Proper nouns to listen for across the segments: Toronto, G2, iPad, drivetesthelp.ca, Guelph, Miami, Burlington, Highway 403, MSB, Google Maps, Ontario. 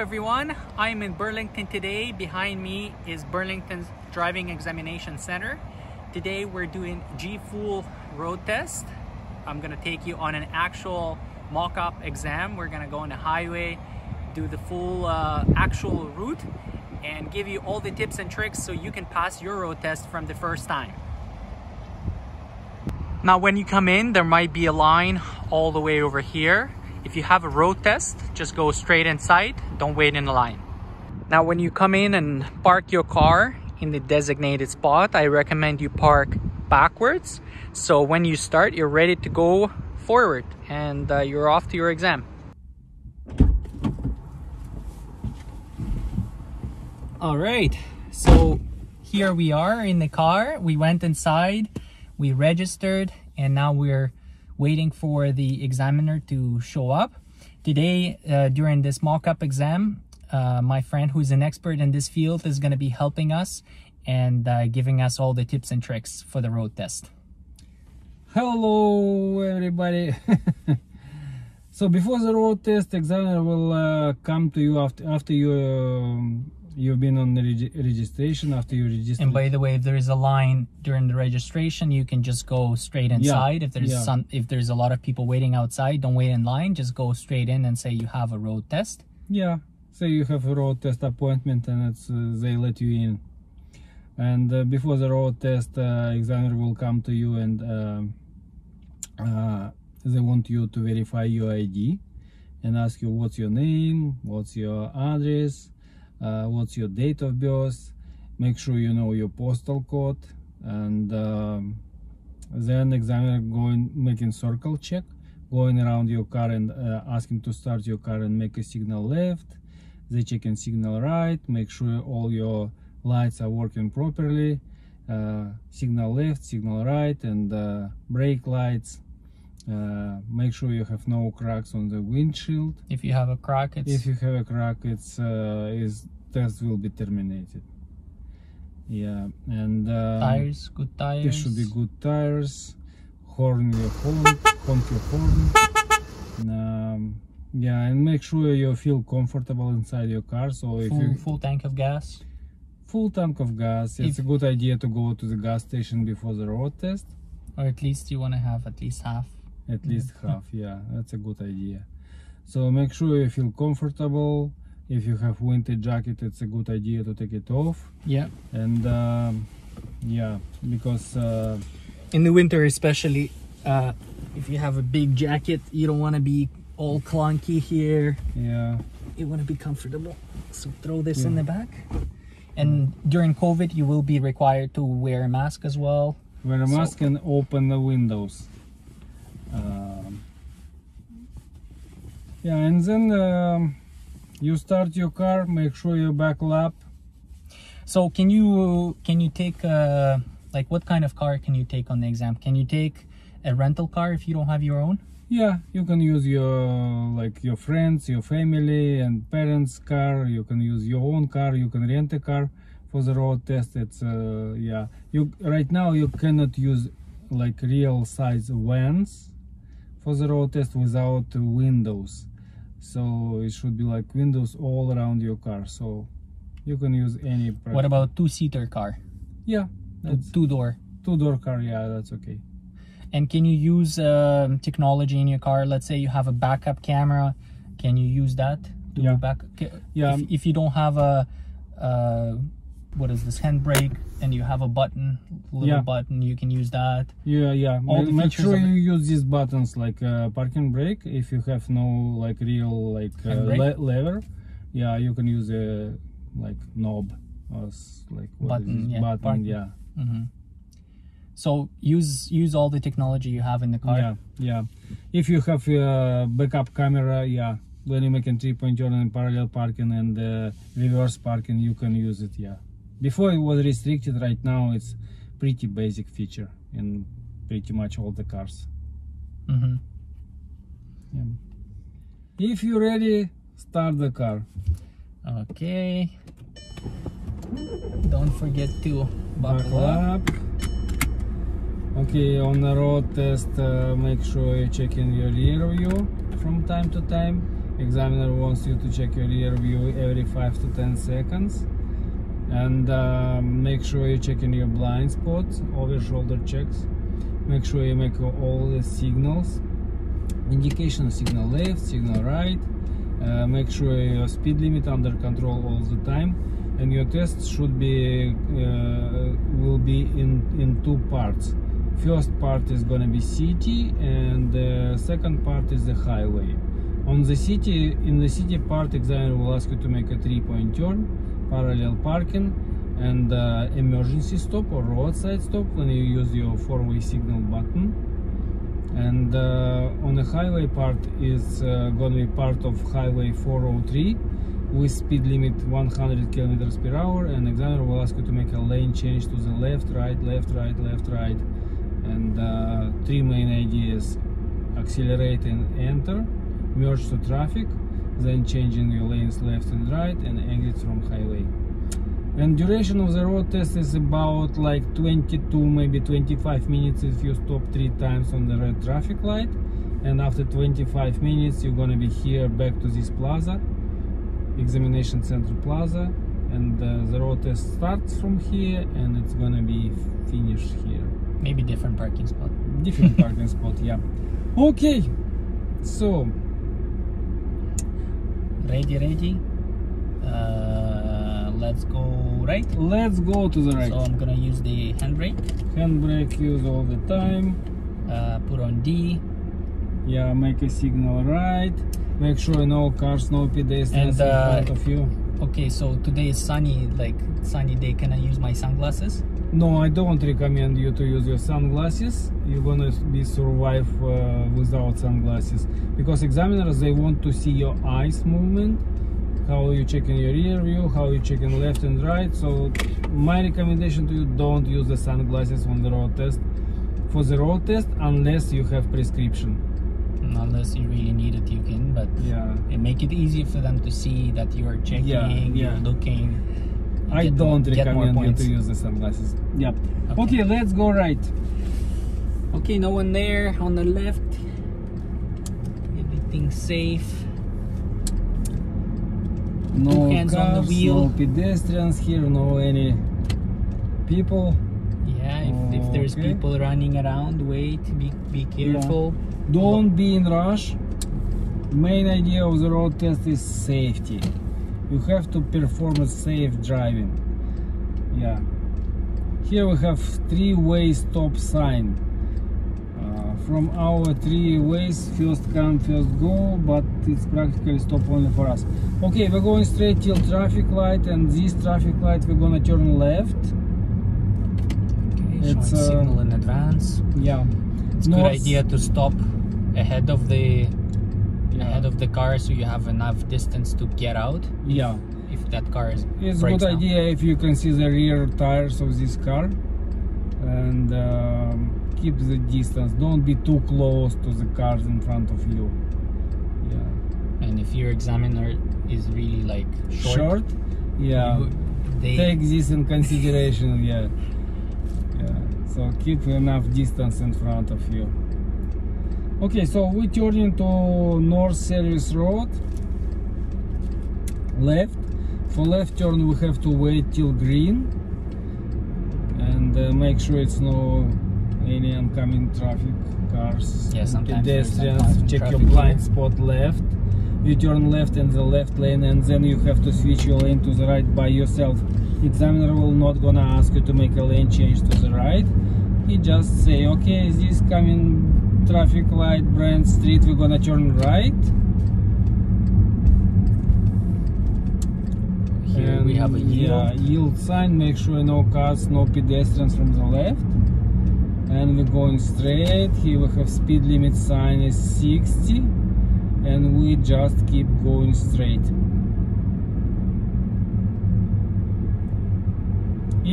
everyone, I'm in Burlington today. Behind me is Burlington Driving Examination Center. Today we're doing G2 road test. I'm gonna take you on an actual mock-up exam. We're gonna go on the highway, do the full actual route, and give you all the tips and tricks so you can pass your road test from the first time. Now when you come in, there might be a line all the way over here. If you have a road test, just go straight inside, don't wait in the line. Now when you come in and park your car in the designated spot, I recommend you park backwards, so when you start, you're ready to go forward and you're off to your exam. All right, so here we are in the car. We went inside, we registered, and now we're waiting for the examiner to show up. Today, during this mock-up exam, my friend who's an expert in this field is going to be helping us and giving us all the tips and tricks for the road test. Hello everybody. So before the road test, examiner will come to you after you you've been on the registration, after you register. And by the way, if there is a line during the registration, you can just go straight inside. Yeah, if there's a lot of people waiting outside, don't wait in line, just go straight in and say you have a road test. Yeah, say you have a road test appointment and it's, they let you in. And before the road test, examiner will come to you and they want you to verify your ID and ask you what's your name, what's your address, what's your date of birth, make sure you know your postal code, and then examiner going making circle check, going around your car and asking to start your car and make a signal left. They checking signal right, make sure all your lights are working properly, signal left, signal right, and brake lights. Make sure you have no cracks on the windshield. If you have a crack, it's test will be terminated. Yeah, and tires, good tires. There should be good tires. Honk your horn. And, yeah, and make sure you feel comfortable inside your car. So full tank of gas. Full tank of gas. It's a good idea to go to the gas station before the road test. Or at least you want to have at least half. At least half, yeah, that's a good idea. So make sure you feel comfortable. If you have winter jacket, it's a good idea to take it off. Yeah. And yeah, because in the winter especially, if you have a big jacket, you don't want to be all clunky here. Yeah. You want to be comfortable. So throw this in the back. And during COVID, you will be required to wear a mask as well. Wear a mask and open the windows. Yeah, and then you start your car, make sure you back lap. So can you take like what kind of car can you take on the exam? Can you take a rental car if you don't have your own? Yeah, you can use your friends, your family and parents' car. You can use your own car, you can rent a car for the road test. It's yeah, right now you cannot use like real size vans for the road test without windows, so it should be like windows all around your car, so you can use any product. What about two-seater car? Yeah, that's two-door car. Yeah, that's okay. And can you use technology in your car? Let's say you have a backup camera, can you use that? Yeah, yeah. If you don't have a what is this, handbrake, and you have a button, little button, you can use that. Yeah, yeah. Make sure you use these buttons like parking brake. If you have no like real like lever, yeah, you can use a like knob or like button. Yeah, button, yeah. Mm-hmm. So use all the technology you have in the car. Yeah, yeah. If you have a backup camera, yeah, when you make a 3-point turn and parallel parking and reverse parking, you can use it. Yeah. Before it was restricted, right now it's pretty basic feature in pretty much all the cars. Mm-hmm. Yeah. If you're ready, start the car. Okay. Don't forget to buckle up. Okay, on the road test, make sure you're checking your rear view from time to time. Examiner wants you to check your rear view every 5 to 10 seconds. And make sure you're checking your blind spots, over shoulder checks. Make sure you make all the signals. Indication signal left, signal right. Make sure your speed limit under control all the time. And your test should be will be in two parts. First part is going to be city, and the second part is the highway. On the city, in the city part, examiner will ask you to make a 3-point turn, parallel parking, and emergency stop or roadside stop when you use your 4-way signal button. And on the highway part is going to be part of Highway 403 with speed limit 100 km/h, and examiner will ask you to make a lane change to the left, right, and three main ideas: accelerate and enter, merge to traffic, then changing your lanes left and right, and exit from highway. And duration of the road test is about like 22, maybe 25 minutes if you stop 3 times on the red traffic light. And after 25 minutes you're gonna be here back to this plaza, Examination Center Plaza, and the road test starts from here and it's gonna be finished here. Maybe different parking spot. Different parking spot, yeah. Okay, so ready. Let's go right. Let's go to the right. So I'm gonna use the handbrake. Handbrake use all the time. Put on D. Yeah, make a signal right. Make sure no cars, no pedestrians in front of you. Okay, so today is sunny, like sunny day. Can I use my sunglasses? No, I don't recommend you to use your sunglasses. You're gonna be survive without sunglasses, because examiners, they want to see your eyes movement, how you checking your rear view, how you checking left and right. So my recommendation to you, don't use the sunglasses on the road test, for the road test, unless you have prescription. Unless you really need it, you can, but yeah, it make it easy for them to see that you are checking, you're looking. I don't recommend you to use the sunglasses. Yep. Okay, let's go right. Okay, no one there. On the left, everything's safe. No hands on the wheel. No pedestrians here. No any people. Yeah, if there's people running around, wait. Be careful. Yeah. Don't be in rush. Main idea of the road test is safety. You have to perform a safe driving. Yeah. Here we have 3-way stop sign. From our 3 ways, first come, first go, but it's practically stop only for us. Okay, we're going straight till traffic light, and this traffic light we're gonna turn left. Okay, it's showing signal in advance. Yeah. It's a good idea to stop ahead of the car, so you have enough distance to get out. Yeah, if that car is it's a good idea if you can see the rear tires of this car, and keep the distance. Don't be too close to the cars in front of you. Yeah, and if your examiner is really like short, yeah, they take this in consideration. yeah, so keep enough distance in front of you. Okay, so we turn into North Service Road, left. For left turn we have to wait till green, and make sure it's no any oncoming traffic, cars, pedestrians. Check your blind spot left. You turn left in the left lane, and then you have to switch your lane to the right by yourself. Examiner will not gonna ask you to make a lane change to the right. He just say, okay, is this coming traffic light, Brand Street, we're gonna turn right. Here and we have a yield. Yeah, yield sign. Make sure no cars, no pedestrians from the left. And we're going straight. Here we have speed limit sign is 60, and we just keep going straight.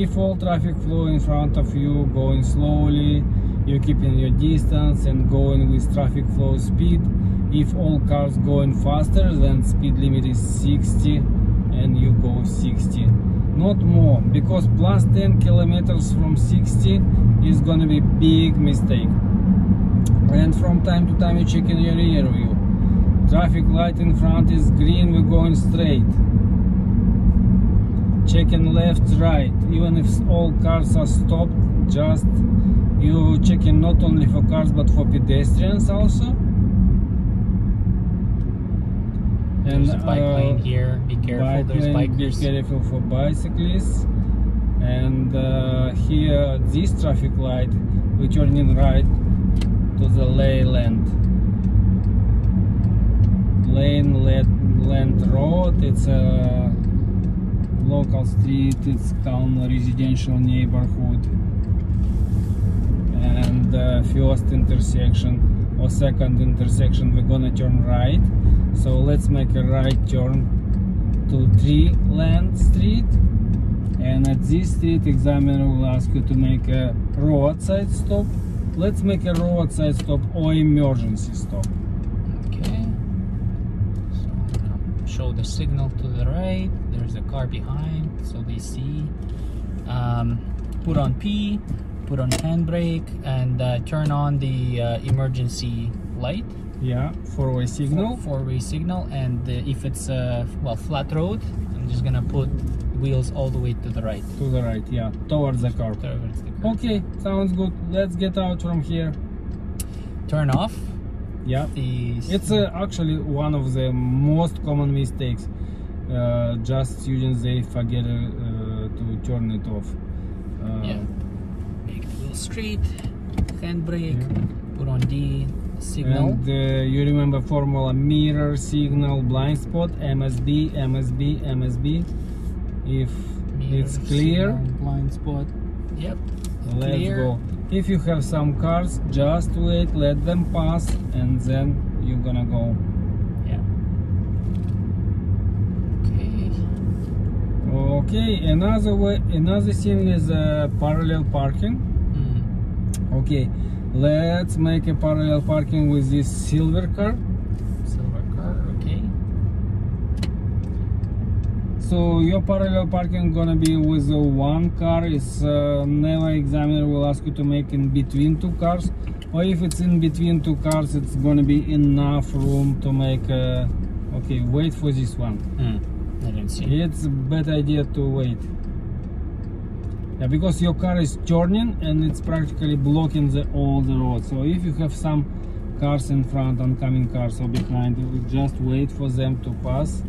If all traffic flow in front of you going slowly, you're keeping your distance and going with traffic flow speed. If all cars going faster, then speed limit is 60 and you go 60, not more, because plus 10 kilometers from 60 is gonna be big mistake. And from time to time you check in your rear view. Traffic light in front is green, we're going straight. Checking left, right. Even if all cars are stopped, just you checking not only for cars but for pedestrians also. There's a bike lane here, be careful, there's bikers. Be careful for bicyclists. And here, this traffic light, we turn in right to the Leyland Road. It's a local street, it's town residential neighborhood. And first intersection or second intersection, we're gonna turn right. So let's make a right turn to Driveland Street. And at this street, examiner will ask you to make a roadside stop. Let's make a roadside stop or emergency stop. Okay. So I'm gonna show the signal to the right. There's a car behind, so they see. Put on P, put on handbrake, and turn on the emergency light. Yeah, four-way signal. Four-way signal, and if it's a flat road, I'm just gonna put wheels all the way to the right. To the right, yeah, towards the curb. Towards the curb. Okay, sounds good. Let's get out from here. Turn off. Yeah, it's actually one of the most common mistakes. Just students, they forget to turn it off. Yeah. Make the wheel straight. Handbrake. Yeah. Put on D. Signal. And you remember formula: mirror, signal, blind spot, MSB, MSB, MSB. If mirror, it's clear, signal, blind spot. Yep. Let's go. If you have some cars, just wait, let them pass, and then you're gonna go. Yeah. Okay. Okay. Another way. Another thing is parallel parking. Mm. Okay. Let's make a parallel parking with this silver car. Silver car, okay. So your parallel parking gonna be with one car. It's never examiner will ask you to make in between two cars. Or if it's in between two cars, it's gonna be enough room to make a... Okay, wait for this one. I don't see. It's a bad idea to wait. Yeah, because your car is turning and it's practically blocking all the road. So if you have some cars in front, oncoming cars or behind, you just wait for them to pass,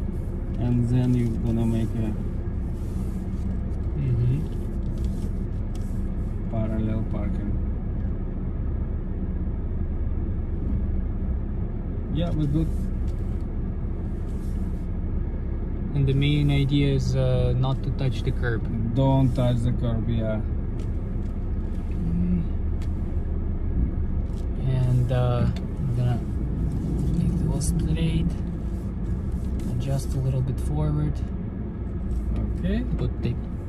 and then you're gonna make a parallel parking. Yeah, we're good. And the main idea is not to touch the curb. Don't touch the curb, yeah. And I'm gonna make the wheel straight, adjust a little bit forward. Okay.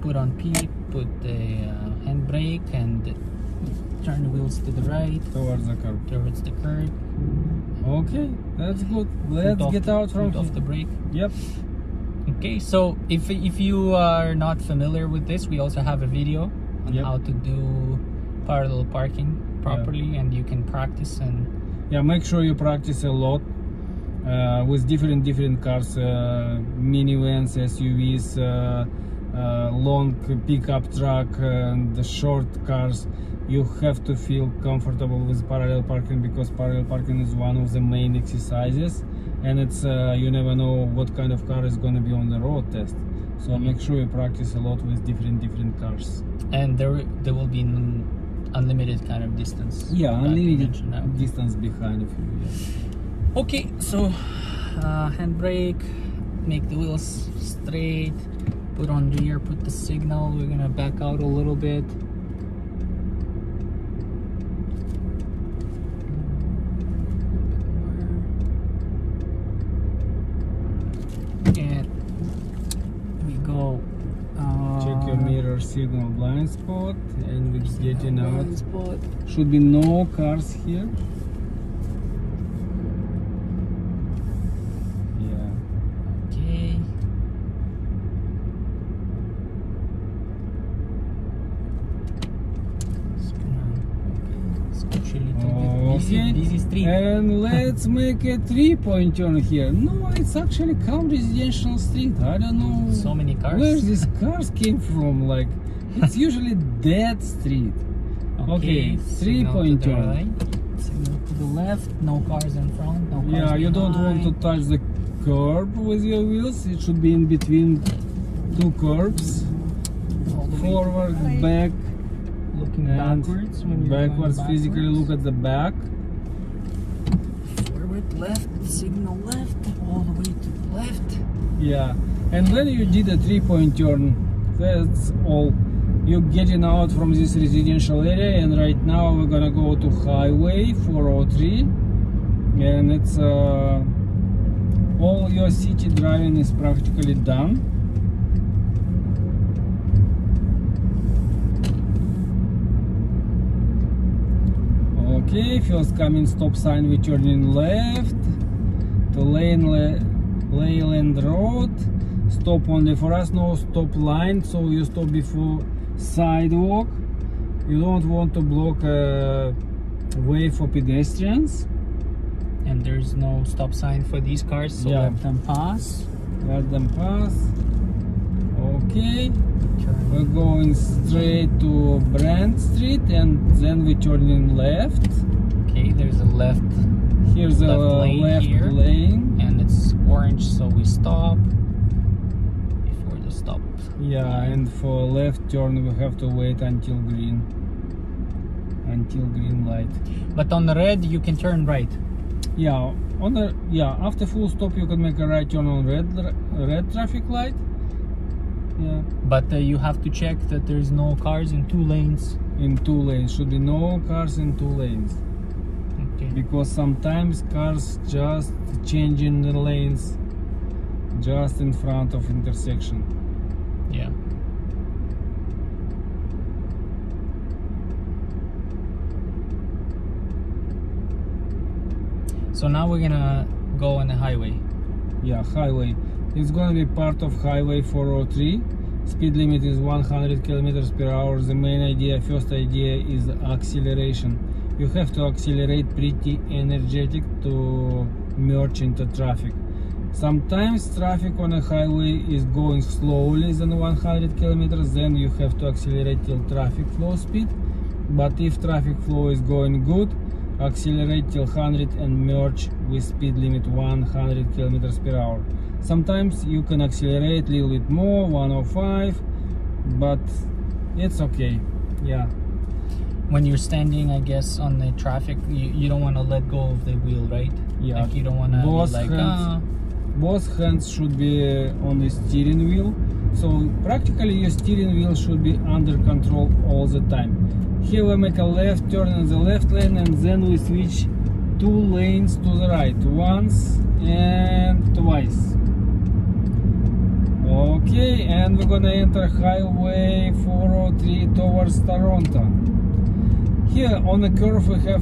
Put on P, put the handbrake, and turn the wheels to the right. Towards the curb. Towards the curb. Okay, that's good. Let's get out from here. Put off the brake. Yep. Okay, so if you are not familiar with this, we also have a video on how to do parallel parking properly, and you can practice. And yeah, make sure you practice a lot with different cars, minivans, SUVs, long pickup truck, and the short cars. You have to feel comfortable with parallel parking, because parallel parking is one of the main exercises. And it's you never know what kind of car is going to be on the road test, so make sure you practice a lot with different cars. And there will be unlimited kind of distance. Yeah, unlimited distance behind of you. Yeah. Okay, so handbrake, make the wheels straight, put on rear, put the signal. We're gonna back out a little bit. Signal, blind spot, and we're getting out. Should be no cars here. Yeah. Okay. Scooch a little bit. Busy 3. And let's make a 3-point turn here. No, it's actually calm residential street. I don't know. So many cars. Where these cars came from? Like, it's usually dead street. Okay, 3-point turn. Right. Signal to the left. No cars in front. No cars behind. You don't want to touch the curb with your wheels. It should be in between two curbs. Forward, back. Looking backwards. When you're backwards, physically look at the back. Forward, left, signal left, all the way to the left. Yeah, and when you did a 3-point turn, that's all. You're getting out from this residential area, and right now we're gonna go to Highway 403, and it's all your city driving is practically done. Okay, first coming stop sign, we turn in left to Leyland Road. Stop only for us, no stop line, so you stop before sidewalk. You don't want to block a way for pedestrians. And there's no stop sign for these cars, so let them pass. Let them pass. Okay. We're going straight to Brand Street, and then we turn in left. Okay, there's a left. Here's a left lane, and it's orange, so we stop before the stop. Yeah, and for left turn we have to wait until green, light. But on the red you can turn right. Yeah, on the after full stop you can make a right turn on red traffic light. Yeah. But you have to check that there's no cars in two lanes. In two lanes, should be no cars in two lanes. Okay. Because sometimes cars just changing the lanes just in front of intersection. Yeah. So now we're gonna go on the highway. Yeah, highway. It's gonna be part of Highway 403. Speed limit is 100 km/h. The main idea, first idea, is acceleration. You have to accelerate pretty energetic to merge into traffic. Sometimes traffic on a highway is going slowly than 100 km/h, then you have to accelerate till traffic flow speed. But if traffic flow is going good, accelerate till 100 and merge with speed limit 100 km/h. Sometimes you can accelerate a little bit more, 105, but it's okay. Yeah. When you're standing, I guess, on the traffic, you don't want to let go of the wheel, right? Yeah. Like you don't want to. Both hands should be on the steering wheel. So practically your steering wheel should be under control all the time. Here we make a left turn in the left lane, and then we switch two lanes to the right, once and twice. Okay, and we're gonna enter Highway 403 towards Toronto. Here on the curve we have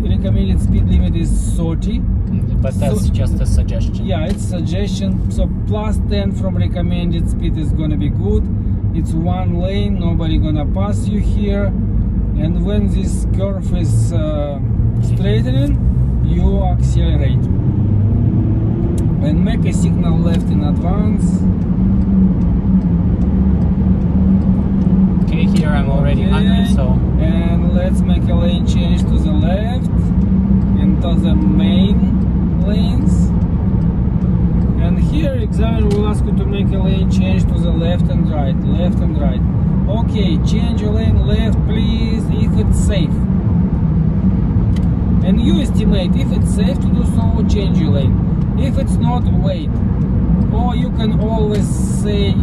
recommended speed limit is 30. But that's just a suggestion. Yeah, it's suggestion. So plus 10 from recommended speed is gonna be good. It's one lane, nobody gonna pass you here. And when this curve is straightening, you accelerate. And make a signal left in advance. Okay, here I'm already 100, so... And let's make a lane change to the left, into the main lanes. And here examiner will ask you to make a lane change to the left and right, Okay, change your lane left, please, if it's safe. And you estimate, if it's safe to do so, change your lane. If it's not, wait. Or you can always say,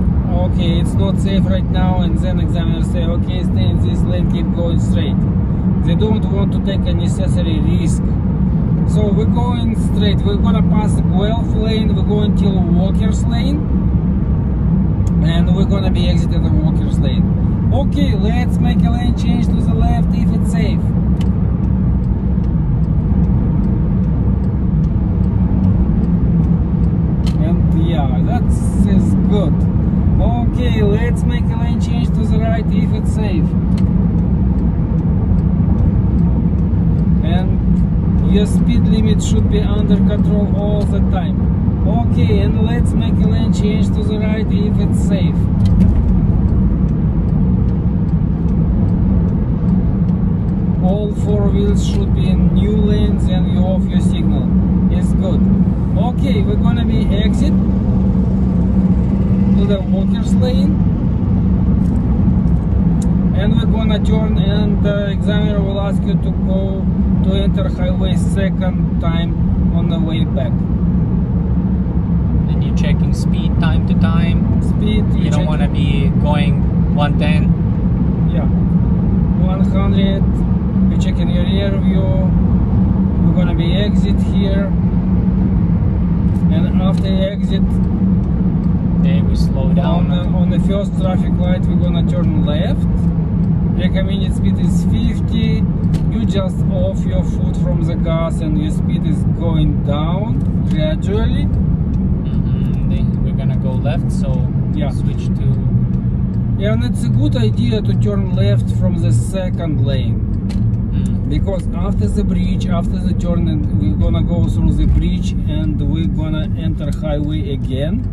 okay, it's not safe right now, and then examiner say, okay, stay in this lane, keep going straight. They don't want to take a necessary risk. So we're going straight. We're gonna pass the Guelph lane, we're going till Walker's lane, and we're gonna be exited the Walker's lane. Okay, let's make a lane change to the left if it's safe. Yeah, that is good. Okay, let's make a lane change to the right if it's safe. And Your speed limit should be under control all the time. Okay, and let's make a lane change to the right if it's safe. All four wheels should be in new lanes and you off your signal. It's good. Okay, we're gonna be exit to the walkers lane. And we're gonna turn and the examiner will ask you to go to enter highway second time on the way back. And you're checking speed time to time. Speed. You don't want to be going 110. Yeah, 100. You're checking your rear view. We're gonna be exit here. And after exit, we slow down on the first traffic light. We're gonna turn left. Recommended speed is 50. You just off your foot from the gas and your speed is going down gradually. Then we're gonna go left, so yeah, switch to... Yeah, and it's a good idea to turn left from the second lane. Because after the bridge, after the turn, and we're gonna go through the bridge and we're gonna enter highway again.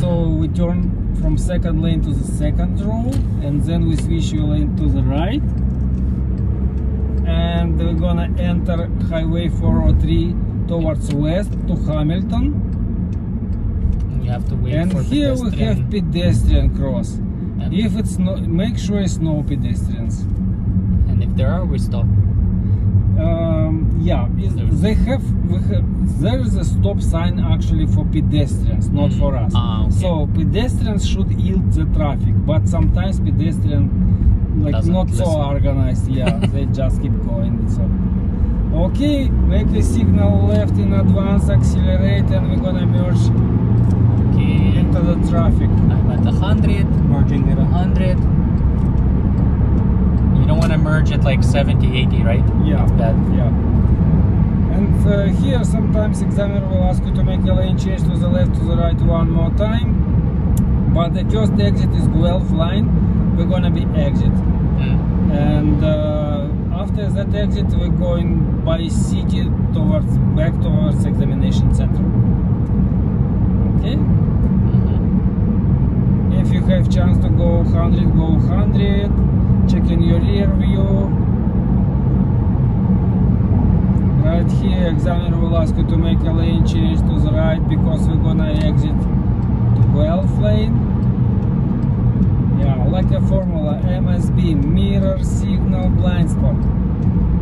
So we turn from second lane to the second row, and then we switch your lane to the right, and we're gonna enter highway 403 towards west to Hamilton. You have to wait and for here pedestrian. We have pedestrian cross. And if it's not, make sure it's no pedestrians, and if there are, we stop. Yeah, there is a stop sign actually for pedestrians, not for us. Okay. So pedestrians should yield the traffic, but sometimes pedestrians like doesn't not listen. So organized. Yeah, they just keep going. So okay, make the signal left in advance, accelerate, and we're gonna merge into the traffic. I'm at 100, merging at 100. You don't want to merge at like 70, 80, right? Yeah. It's bad. Yeah. And here sometimes examiner will ask you to make a lane change to the left, to the right one more time. But the first exit is 12 line. We're gonna be exit. And after that exit, we're going by city towards back towards examination center. Okay. If you have chance to go 100, go 100. Checking your rear view. Right here, examiner will ask you to make a lane change to the right because we're gonna exit 12 lane. Yeah, like a formula, MSB, mirror, signal, blind spot,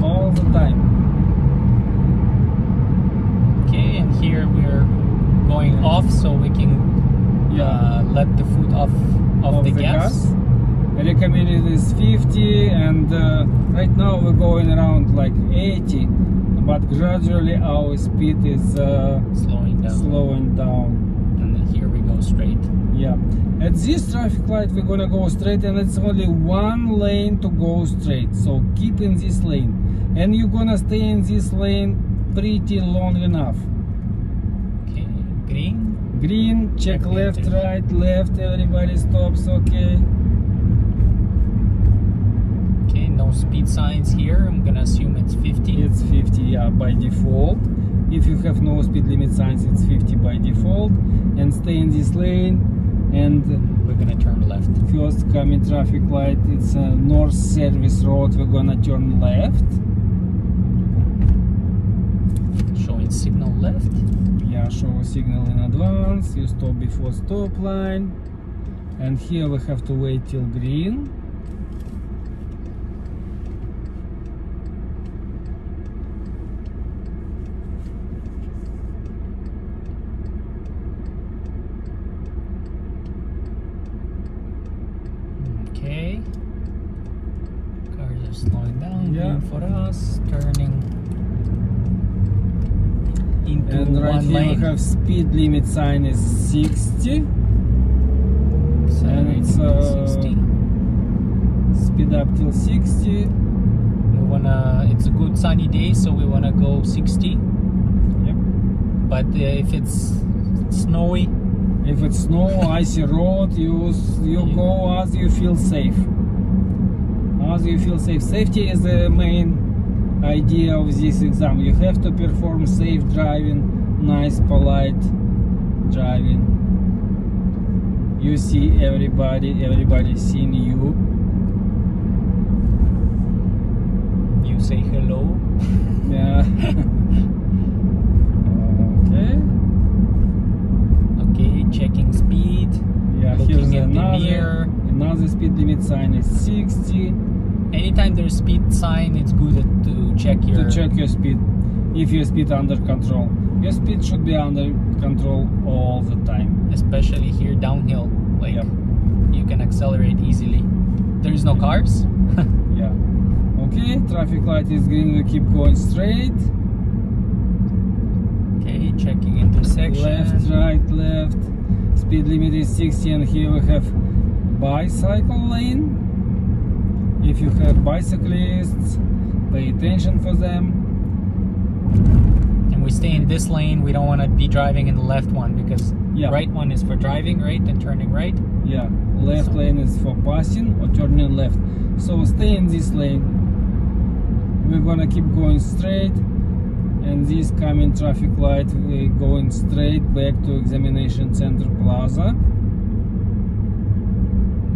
all the time. Okay, and here we're going off, so we can let the foot off the gas. Recommended is 50, and right now we're going around like 80, but gradually our speed is slowing down. And here we go straight. Yeah, at this traffic light we're gonna go straight, and it's only one lane to go straight, so keep in this lane, and you're gonna stay in this lane pretty long enough. Okay, green, check left, right, left, everybody stops. Okay. No speed signs here. I'm gonna assume it's 50. It's 50, yeah, by default. If you have no speed limit signs, it's 50 by default. And stay in this lane. And we're gonna turn left. First coming traffic light. It's a North Service Road. We're gonna turn left. Showing signal left. Yeah, show a signal in advance. You stop before stop line. And here we have to wait till green. Slowing down, yeah, for us, turning into and right one here lane. We have speed limit sign is 60, so and it's 60. Speed up till 60. We wanna. It's a good sunny day, so we wanna go 60. Yep. But if it's snowy, icy road, you go as you feel safe. Safety is the main idea of this exam. You have to perform safe driving, nice, polite driving. You see everybody, everybody seeing you. You say hello. Yeah. Okay, checking speed. Yeah, looking here's another speed limit sign is 60. Anytime there's speed sign, it's good to check your speed. If your speed under control, your speed should be under control all the time. Especially here downhill, like yep. You can accelerate easily. There is no cars. Yeah. Okay. Traffic light is green. We keep going straight. Okay. Checking intersection. Left, right, left. Speed limit is 60, and here we have bicycle lane. If you have bicyclists, pay attention for them. And we stay in this lane. We don't want to be driving in the left one because yeah. Right one is for driving, right, and turning right. Yeah, left lane is for passing or turning left. So stay in this lane. We're gonna keep going straight, and this coming traffic light, we're going straight back to Examination Center Plaza.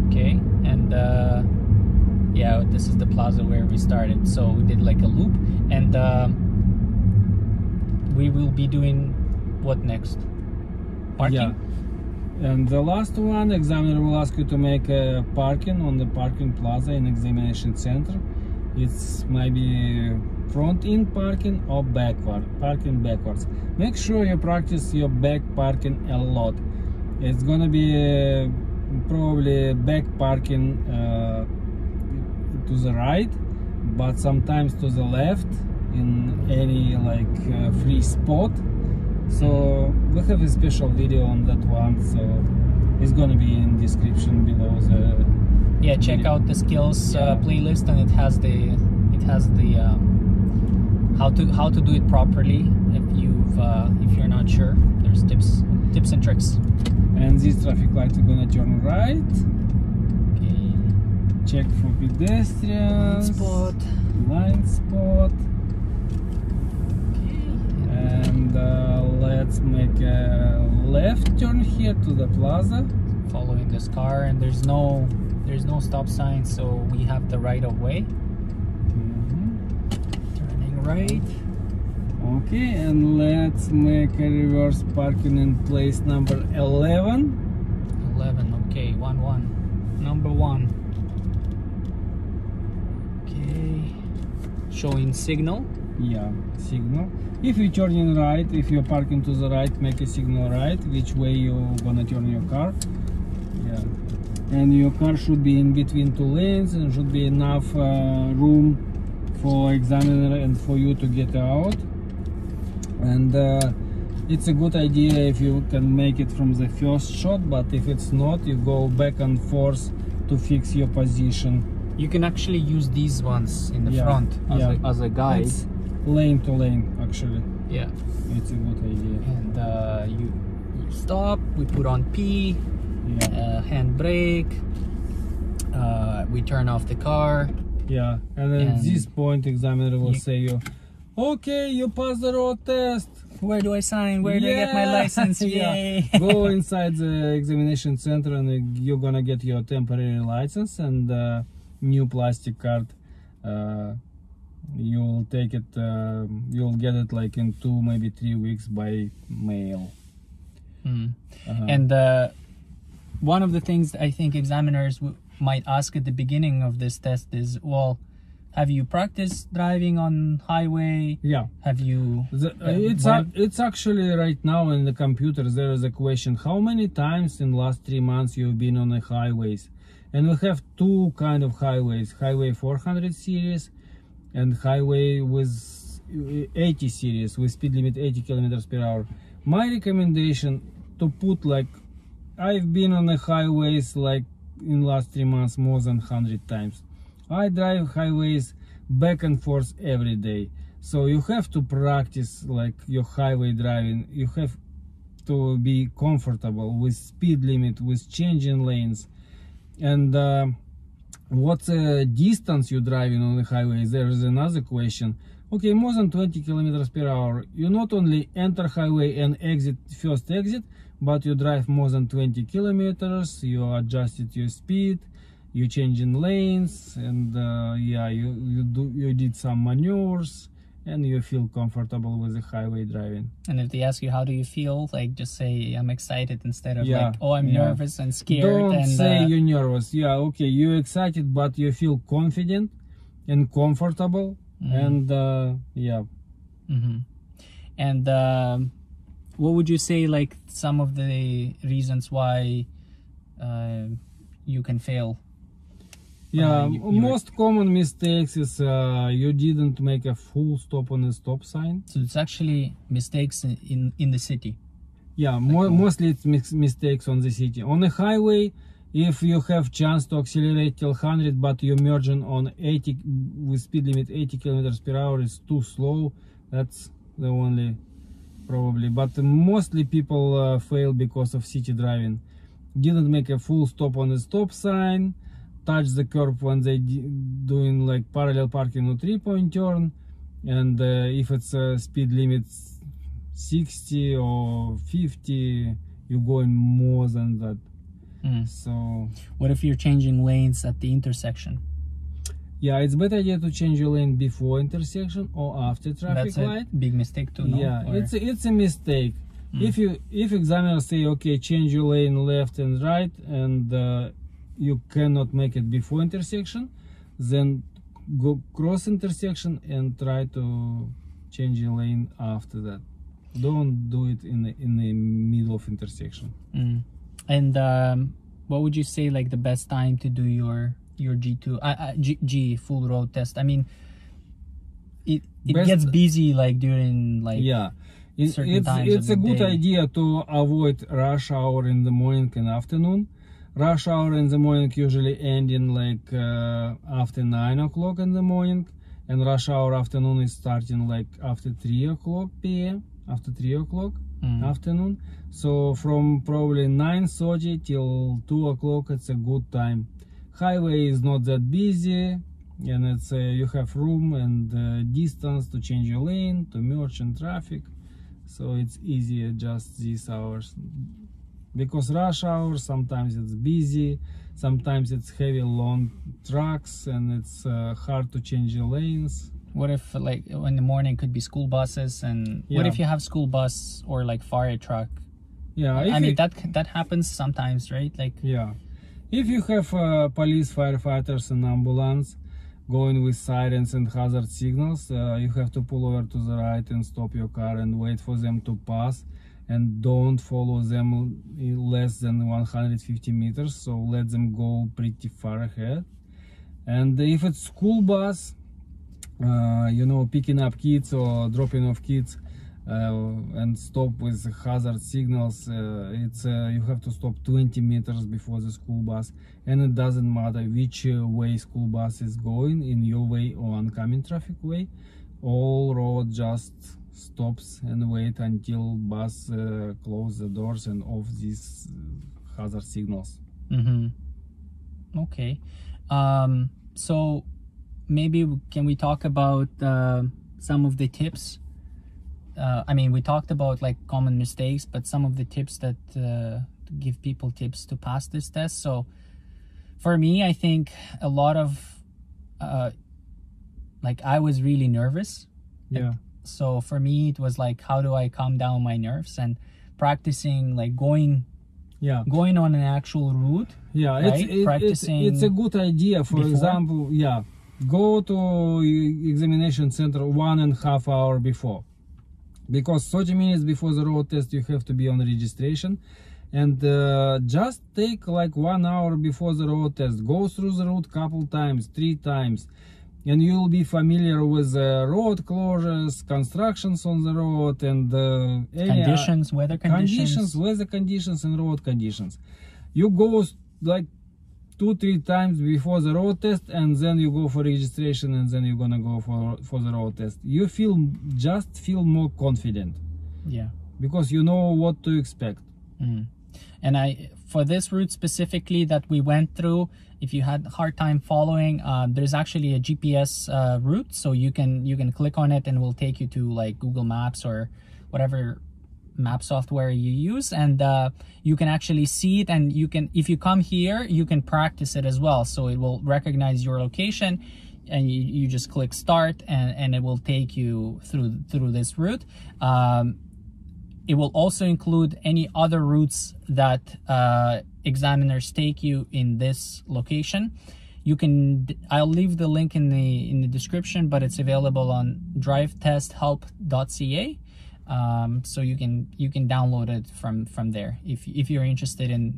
Okay, and yeah, this is the plaza where we started. So we did like a loop, and we will be doing what next? Parking? Yeah. And the last one, examiner will ask you to make a parking on the parking plaza in Examination Center. It's maybe front-in parking or backward, parking backwards. Make sure you practice your back parking a lot. It's gonna be probably back parking to the right, but sometimes to the left in any like free spot. So we have a special video on that one, so it's gonna be in description below the yeah check video. Out the skills playlist, and it has the how to do it properly if you're not sure. There's tips and tricks. And this traffic light, we're gonna turn right. Check for pedestrians. Blind spot. Okay. And let's make a left turn here to the plaza. Following this car, and there's no stop sign, so we have the right of way. Turning right. Okay, and let's make a reverse parking in place number 11. 11. Okay, number one. Showing signal. Yeah, signal. If you're turning right, if you're parking to the right, make a signal right, which way you're gonna turn your car. Yeah. And your car should be in between two lanes, and should be enough room for examiner and for you to get out. And it's a good idea if you can make it from the first shot, but if it's not, you go back and forth to fix your position. You can actually use these ones in the front as a guide. It's lane to lane, actually. Yeah. It's a good idea. And you stop, we put on P, handbrake, we turn off the car. Yeah, and at this point, examiner will say you, okay, you passed the road test. Where do I sign? Where do I get my license? Yeah. Go inside the Examination Center, and you're gonna get your temporary license and new plastic card. You'll take it, you'll get it like in 2 maybe 3 weeks by mail. And one of the things I think examiners might ask at the beginning of this test is, well, have you practiced driving on highway? Yeah. Have you it's actually right now in the computer there is a question, how many times in the last 3 months you've been on the highways? And we have two kind of highways, Highway 400 series and Highway with 80 series with speed limit 80 km/h. My recommendation to put like, I've been on the highways like in last 3 months more than 100 times. I drive highways back and forth every day. So you have to practice like your highway driving. You have to be comfortable with speed limit, with changing lanes. And what's the distance you're driving on the highway? There is another question. Okay, more than 20 kilometers per hour. You not only enter highway and exit first exit, but you drive more than 20 kilometers. You adjusted your speed, you changing lanes, and yeah, you did some maneuvers, and you feel comfortable with the highway driving. And if they ask you how do you feel, like just say I'm excited instead of like, oh, I'm nervous and scared. Don't say you're nervous. Yeah, okay, you're excited, but you feel confident and comfortable. And yeah. And what would you say, like, some of the reasons why you can fail? Yeah, most common mistakes is you didn't make a full stop on a stop sign. So it's actually mistakes in the city. Yeah, like mostly it's mistakes on the city. On the highway, if you have chance to accelerate till 100, but you're merging on 80 with speed limit 80 kilometers per hour is too slow. That's the only probably. But mostly people fail because of city driving. Didn't make a full stop on a stop sign. Touch the curb when they doing like parallel parking or three-point turn, and if it's speed limit 60 or 50, you're going more than that. So what if you're changing lanes at the intersection? Yeah, it's better idea to change your lane before intersection or after traffic light. That's a big mistake too. Yeah, or... it's a mistake. If examiner say, okay, change your lane left and right, and you cannot make it before intersection, then go cross intersection and try to change your lane after that. Don't do it in the middle of intersection. And what would you say, like, the best time to do your G2 G full road test? I mean, it gets busy like during like certain times. It's a good idea to avoid rush hour in the morning and afternoon. Rush hour in the morning usually ending like after 9 o'clock in the morning, and rush hour afternoon is starting like after 3 o'clock p.m. after 3 o'clock afternoon. So from probably 9:30 till 2 o'clock, it's a good time. Highway is not that busy, and it's you have room and distance to change your lane, to merge in traffic, so it's easier just these hours. Because rush hour, sometimes it's busy, sometimes it's heavy long trucks, and it's hard to change the lanes. What if, like, in the morning could be school buses, and what if you have school bus or like fire truck? Yeah, I mean, that happens sometimes, right? Like, yeah, if you have police, firefighters and ambulance going with sirens and hazard signals, you have to pull over to the right and stop your car and wait for them to pass. And don't follow them less than 150 meters, so let them go pretty far ahead. And if it's school bus, you know, picking up kids or dropping off kids, and stop with hazard signals, you have to stop 20 meters before the school bus, and it doesn't matter which way school bus is going, in your way or oncoming traffic way, all road just stops and wait until bus close the doors and off these hazard signals. Okay, so maybe can we talk about some of the tips? I mean, we talked about like common mistakes, but some of the tips that give people tips to pass this test. So for me, I think a lot of like, I was really nervous. Yeah. So for me, it was like, how do I calm down my nerves, and practicing like going on an actual route. Yeah, right? It's a good idea. For example, yeah, go to examination center 1.5 hours before, because 30 minutes before the road test you have to be on registration, and just take like 1 hour before the road test. Go through the route couple times, 3 times. And you'll be familiar with road closures, constructions on the road, and conditions, weather conditions, and road conditions. You go like 2-3 times before the road test, and then you go for registration, and then you're gonna go for the road test. You feel more confident, yeah, because you know what to expect. And for this route specifically that we went through, if you had a hard time following, there's actually a GPS route, so you can click on it and it will take you to like Google Maps or whatever map software you use, and you can actually see it, and you can, if you come here, you can practice it as well. So it will recognize your location, and you just click start, and it will take you through this route. It will also include any other routes that examiners take you in this location. You can, I'll leave the link in the description, but it's available on drivetesthelp.ca. So you can download it from there if you're interested in,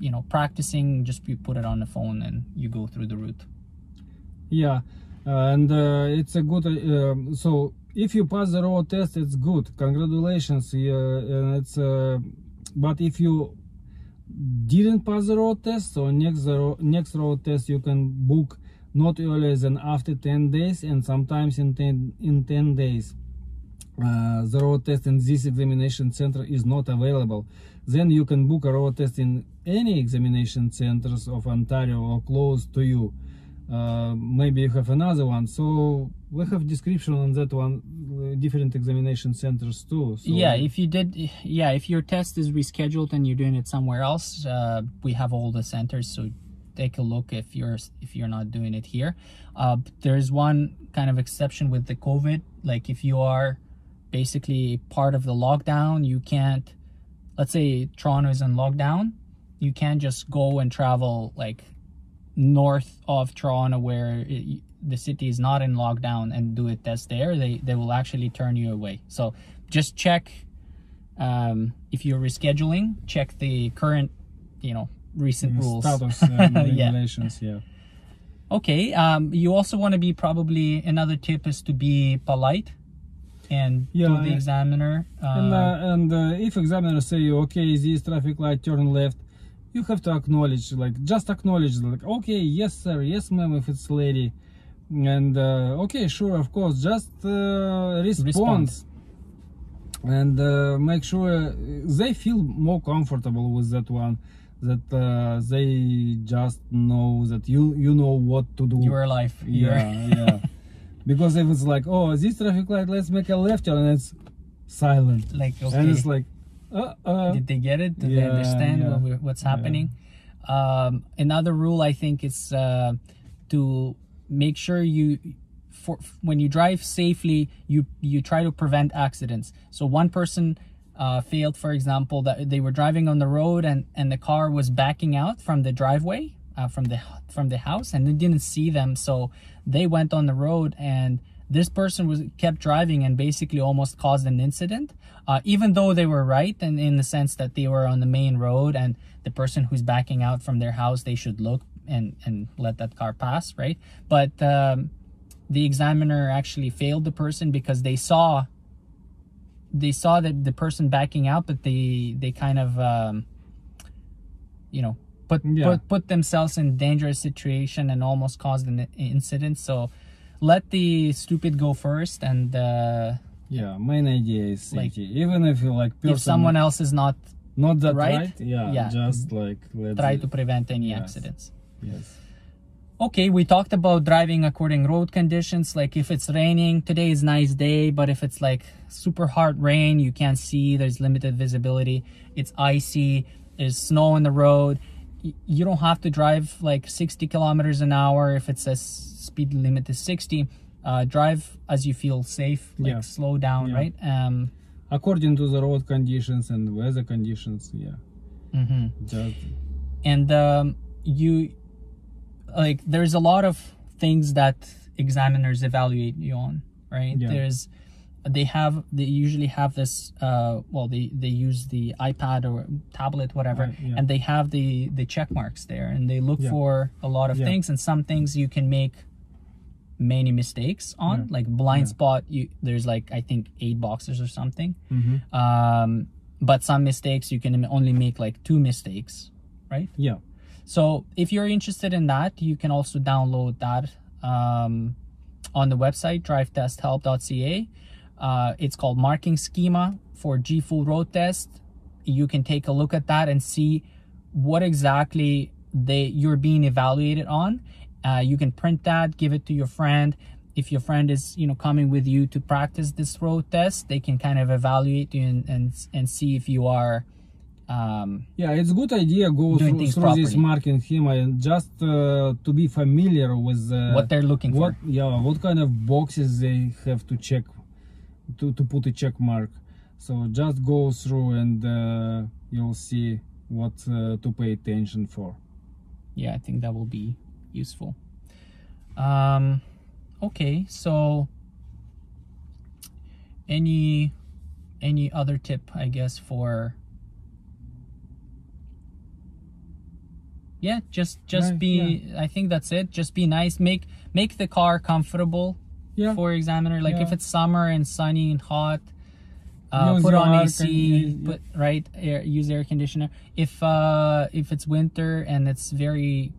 you know, practicing. Just you put it on the phone and you go through the route. Yeah, and it's a good. So if you pass the road test, it's good. Congratulations. Yeah, and it's. But if you didn't pass the road test, so next road test you can book not earlier than after 10 days, and sometimes in 10 days. The road test in this examination center is not available. Then you can book a road test in any examination centers of Ontario or close to you. Maybe you have another one. So we have description on that one, different examination centers too. So yeah, if your test is rescheduled and you're doing it somewhere else, we have all the centers. So take a look if you're not doing it here. There's one kind of exception with the COVID. Like if you are basically part of the lockdown, you can't, let's say Toronto is in lockdown, you can't just go and travel like north of Toronto where the city is not in lockdown and do a test there. They will actually turn you away. So just check, if you're rescheduling, check the current, you know, recent rules, status, regulations. Yeah. Okay. You also want to be, probably another tip is to be polite and yeah, to the examiner. If examiner say, okay, this traffic light, turn left, you have to acknowledge, like just acknowledge, like, okay, yes sir, yes ma'am, if it's lady, and okay, sure, of course, just response. And make sure they feel more comfortable with that one, that they just know that you know what to do. Your life. Yeah, yeah. Because if it's like, oh, this traffic light, let's make a left turn, and it's silent. Like, okay. And it's like, did they get it? Did they understand what's happening? Yeah. Another rule, I think, is to make sure when you drive safely, you try to prevent accidents. So one person failed, for example, that they were driving on the road and the car was backing out from the driveway. From the house, and they didn't see them, so they went on the road, and this person kept driving and basically almost caused an incident, even though they were right, and in the sense that they were on the main road, and the person who's backing out from their house, they should look and let that car pass, right? But the examiner actually failed the person because they saw that the person backing out, but they kind of you know, put themselves in dangerous situation and almost caused an incident. So let the stupid go first, and yeah, main idea is safety. Like, even if you like person, if someone else is not that right, just like try to prevent any accidents. Yes. Okay, we talked about driving according to road conditions. Like if it's raining, today is a nice day, but if it's like super hard rain, you can't see, there's limited visibility, it's icy, there's snow on the road, you don't have to drive like 60 kilometers an hour if it says speed limit is 60. Drive as you feel safe, like slow down, right? According to the road conditions and weather conditions, And you, like, there's a lot of things that examiners evaluate you on, right? They usually have this, they use the iPad or tablet, whatever, and they have the check marks there, and they look for a lot of things, and some things you can make many mistakes on, like blind spot, there's like, I think 8 boxes or something, but some mistakes you can only make like 2 mistakes, right? Yeah. So if you're interested in that, you can also download that on the website, drivetesthelp.ca. It's called Marking Schema for G2 Road Test. you can take a look at that and see what exactly you're being evaluated on. You can print that, give it to your friend. If your friend is, you know, coming with you to practice this road test, they can kind of evaluate you and see if you are. Yeah, it's a good idea go through this marking schema and just to be familiar with what they're looking for. Yeah, what kind of boxes they have to check to put a check mark. So just go through and you'll see what to pay attention for. Yeah, I think that will be useful. Okay, so any other tip, I guess, for just right, I think that's it. Just be nice, make the car comfortable for examiner. Like if it's summer and sunny and hot, put on AC, put use air conditioner. If it's winter and it's very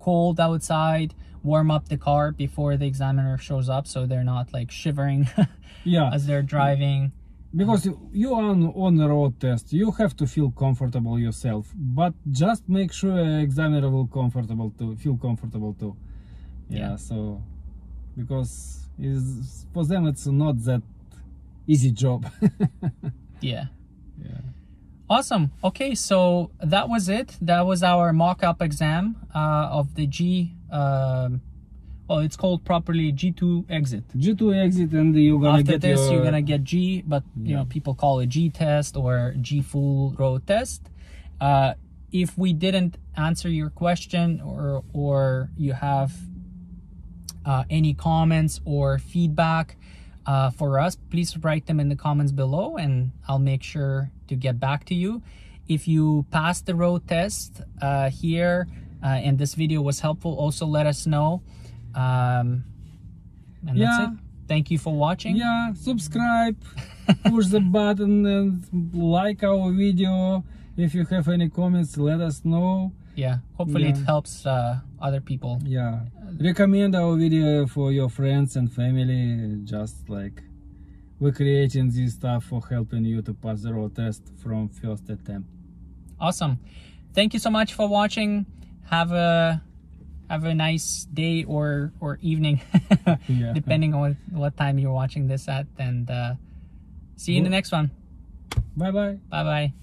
cold outside, warm up the car before the examiner shows up, so they're not like shivering as they're driving. Because you are on a road test, you have to feel comfortable yourself, but just make sure examiner will feel comfortable too. So because for them it's not that easy job. Awesome. Okay, so that was it. That was our mock-up exam of the G. Well, it's called properly G2 exit. G2 exit, and you're gonna get this. You're gonna get G, but you know, people call it G test or G full road test. If we didn't answer your question, or you have any comments or feedback for us, please write them in the comments below, and I'll make sure to get back to you. If you passed the road test here and this video was helpful, also let us know. And that's it. Thank you for watching. Subscribe, push the button, and like our video. If you have any comments, let us know. Hopefully it helps other people. Recommend our video for your friends and family. Just like we're creating this stuff for helping you to pass the road test from first attempt. Awesome. Thank you so much for watching. Have a nice day or evening, depending on what time you're watching this at. And see you in the next one. Bye-bye. Bye-bye.